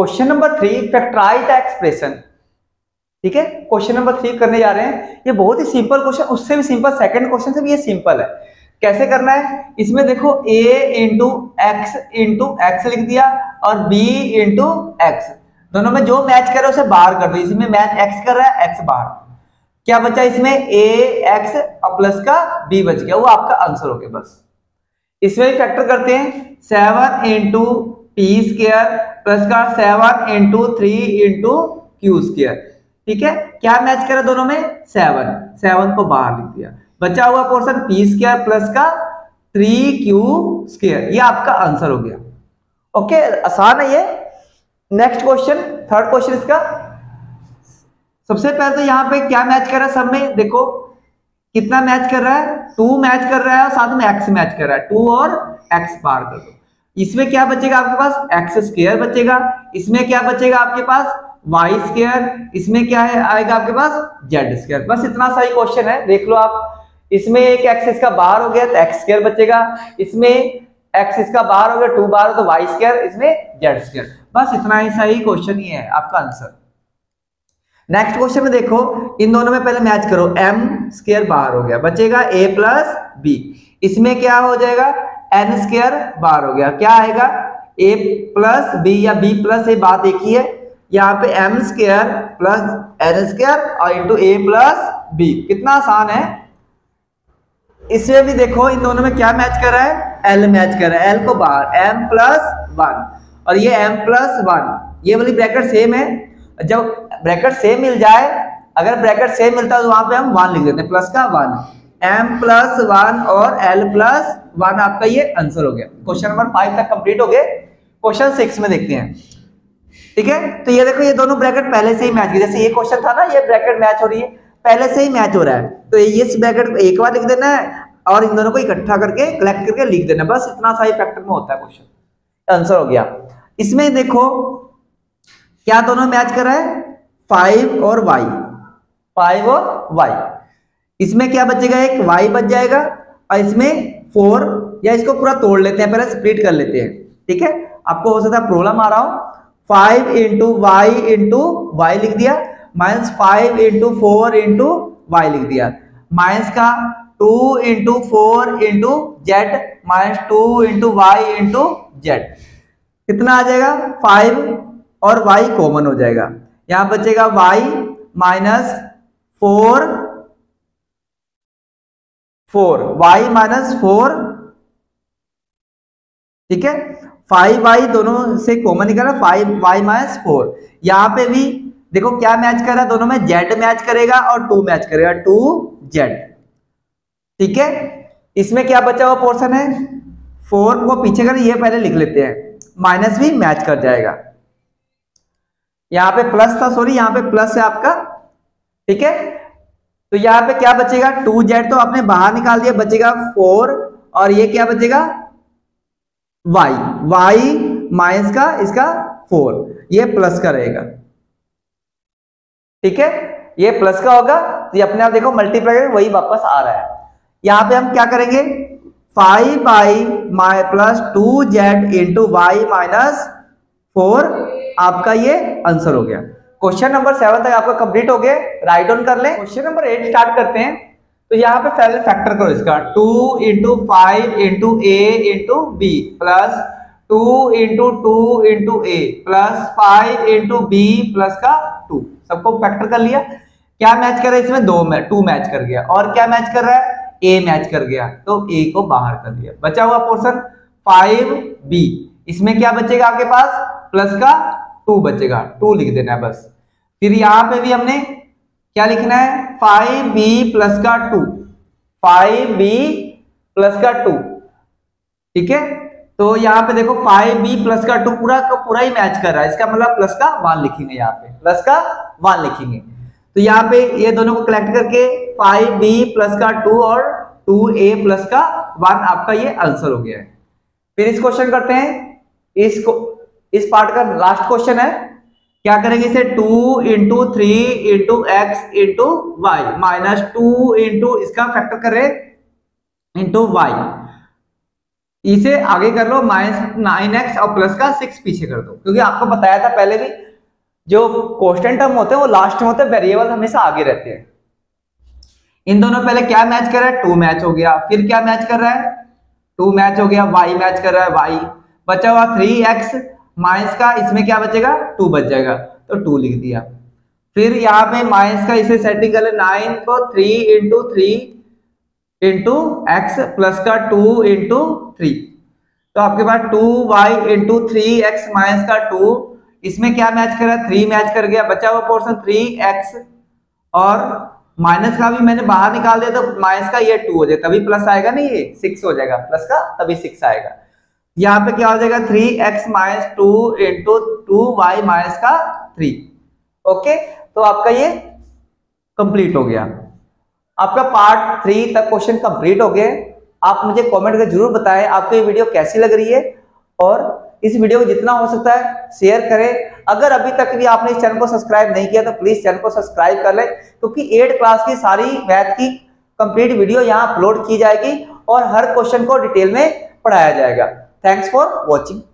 Question number 3 factorise the expression. ठीक है, question number 3 करने जा रहे हैं। ये बहुत ही सिंपल क्वेश्चन, उससे भी सिंपल सेकंड क्वेश्चन से भी ये सिंपल है। कैसे करना है, इसमें देखो a इंटू एक्स लिख दिया और b इंटू एक्स, दोनों में जो मैच करे उसे बाहर कर दो। इसमें मैच एक्स कर रहा है, एक्स बाहर। क्या बचा इसमें, a x प्लस का b बच गया, वो आपका आंसर हो गया। बस इसमें भी फैक्टर करते हैं, 7 इंटू पी स्क्वायर प्लस का 7 इंटू 3 इंटू क्यू स्क्वायर। ठीक है, क्या मैच करा दोनों में, 7 को बाहर लिख दिया, बचा हुआ पोर्शन पी स्क्वायर प्लस का 3 क्यू स्क्वायर, ये आपका आंसर हो गया। ओके, आसान है ये। नेक्स्ट क्वेश्चन, थर्ड क्वेश्चन इसका। सबसे पहले तो यहाँ पे क्या मैच कर रहा है सब में, देखो कितना मैच कर रहा है, 2 मैच कर रहा है और साथ में x मैच कर रहा है, 2 और x बाहर कर दो। इसमें क्या बचेगा आपके पास, x स्क्वायर बचेगा। इसमें क्या बचेगा आपके पास, y स्क्वायर। इसमें क्या है आएगा आपके पास, z स्क्वायर। बस इतना सा ही क्वेश्चन है, देख लो आप। इसमें एक x इसका बाहर हो गया तो x स्क्वायर बचेगा, इसमें x इसका बाहर हो गया 2 बाहर तो y स्क्वायर, इसमें z स्क्वायर। बस इतना ही सही क्वेश्चन ही है आपका आंसर। नेक्स्ट क्वेश्चन में देखो, इन दोनों में पहले मैच करो, m स्क्वायर बाहर हो गया, बचेगा a प्लस b। इसमें क्या हो जाएगा, n स्क्वायर बाहर हो गया, क्या आएगा, a प्लस b या b प्लस a, बात एक ही है। यहाँ पे m square plus n square और इंटू a प्लस b, कितना आसान है। इसमें भी देखो इन दोनों में क्या मैच कर रहा है, l मैच कर रहा है, l को बाहर, m प्लस 1 और ये m प्लस 1, ये वाली ब्रैकेट सेम है। जब ब्रैकेट सेम मिल जाए, अगर ब्रैकेट सेम मिलता है तो वहां पे हम 1 लिख देते हैं, प्लस का 1, m प्लस 1 और l प्लस 1, आपका ये आंसर हो गया। क्वेश्चन नंबर 5 तक कंप्लीट हो गए। क्वेश्चन 6 में देखते हैं। ठीक है, तो ये देखो ये दोनों ब्रैकेट पहले से ही मैच किए, जैसे ये क्वेश्चन था ना, ये ब्रैकेट मैच हो रही है, पहले से ही मैच हो रहा है, तो ये इस ब्रैकेट एक बार लिख देना है और इन दोनों को इकट्ठा करके कलेक्ट करके लिख देना, बस इतना सा ही फैक्टर में होता है क्वेश्चन, आंसर हो गया। इसमें देखो क्या दोनों मैच कर रहा है, 5 और y, 5 और y। इसमें क्या बचेगा, एक y बच जाएगा और इसमें 4, या इसको पूरा तोड़ लेते हैं, पहले स्प्लिट कर लेते हैं। ठीक है, आपको हो सकता है प्रॉब्लम आ रहा हो। 5 इंटू वाई लिख दिया, माइनस 5 इंटू 4 इंटू वाई लिख दिया, माइनस का 2 into 4 into Z minus 2 into Y into Z, कितना आ जाएगा, 5 और y कॉमन हो जाएगा, यहाँ बचेगा y माइनस 4 y माइनस 4। ठीक है, 5y दोनों से कॉमन निकाला, 5y माइनस 4। यहाँ पे भी देखो क्या मैच कर रहा है दोनों में, z मैच करेगा और 2 मैच करेगा, 2z। ठीक है, इसमें क्या बचा हुआ पोर्शन है, 4 को पीछे कर, ये पहले लिख लेते हैं, माइनस भी मैच कर जाएगा। यहाँ पे प्लस था, सॉरी यहाँ पे प्लस है आपका। ठीक है, तो यहाँ पे क्या बचेगा, 2z तो आपने बाहर निकाल दिया, बचेगा 4 और ये क्या बचेगा, y, y माइनस का इसका 4, ये प्लस का रहेगा। ठीक है, ये प्लस का होगा, तो ये अपने आप देखो मल्टीप्लाई वही वापस आ रहा है। यहाँ पे हम क्या करेंगे, 5y plus 2z into Y minus 4, आपका ये आंसर हो गया। क्वेश्चन नंबर 7 तक आपका कंप्लीट हो गया, राइट डाउन कर लें। क्वेश्चन नंबर 8 स्टार्ट करते हैं। तो यहाँ पे पहले फैक्टर करो इसका, 2 into 5 into a into b plus 2 into 2 into a plus 5 into b plus का 2, सबको फैक्टर कर लिया। क्या मैच कर रहा है इसमें, 2 मैच कर गया और क्या मैच कर रहा है, a मैच कर गया, तो a को बाहर कर दिया, बचा हुआ पोर्शन 5b। इसमें क्या बचेगा आपके पास, प्लस का 2 बचेगा, 2 लिख देना है बस। फिर यहाँ पे भी हमने क्या लिखना है, 5b प्लस का 2, 5b प्लस का 2। ठीक है, तो यहाँ पे देखो 5b प्लस का 2 पूरा का पूरा ही मैच कर रहा है, इसका मतलब प्लस का 1 लिखेंगे, यहाँ पे प्लस का 1 लिखेंगे। तो यहाँ पे ये दोनों को कलेक्ट करके 5b प्लस का 2 और 2a प्लस का 1, आपका ये आंसर हो गया है। फिर इस क्वेश्चन करते हैं, इस पार्ट का लास्ट क्वेश्चन है। क्या करेंगे इसे, 2 into 3 into x into Y minus 2 into इसका फैक्टर करें इंटू वाई इसे आगे कर लो -9x और प्लस का 6 पीछे कर दो, क्योंकि आपको बताया था पहले भी जो कांस्टेंट टर्म होते हैं वो लास्ट में होते हैं, वेरिएबल हमेशा आगे रहते हैं। इन दोनों पहले क्या मैच कर रहा है, 2 मैच हो गया, फिर क्या मैच कर रहा है, 2 मैच हो गया, y मैच कर रहा है, y बचा हुआ 3x माइनस का, इसमें क्या बचेगा 2 बच जाएगा तो 2 लिख दिया। फिर यहाँ पे माइनस का इसे सेटिंग कर ले 9 को 3 इंटू x प्लस का 2 इंटू 3, तो आपके पास 2y इंटू 3x माइनस का 2, इसमें क्या मैच कर रहा है 3 मैच कर गया, बचा हुआ पोर्शन 3x और माइनस का भी मैंने बाहर निकाल दिया तो माइनस का ये 2 हो जाएगा, तभी प्लस आएगा ना, ये 6 हो जाएगा प्लस का, तभी 6 आएगा। यहाँ पे क्या हो जाएगा 3x minus 2 into 2y minus का 3। ओके, तो आपका ये कंप्लीट हो गया, आपका पार्ट 3 तक क्वेश्चन कंप्लीट हो गए। आप मुझे कमेंट करके जरूर बताएं आपको ये वीडियो कैसी लग रही है, और इस वीडियो को जितना हो सकता है शेयर करें। अगर अभी तक भी आपने इस चैनल को सब्सक्राइब नहीं किया तो प्लीज चैनल को सब्सक्राइब कर लें, क्योंकि 8 क्लास की सारी मैथ की कंप्लीट वीडियो यहाँ अपलोड की जाएगी और हर क्वेश्चन को डिटेल में पढ़ाया जाएगा। Thanks for watching.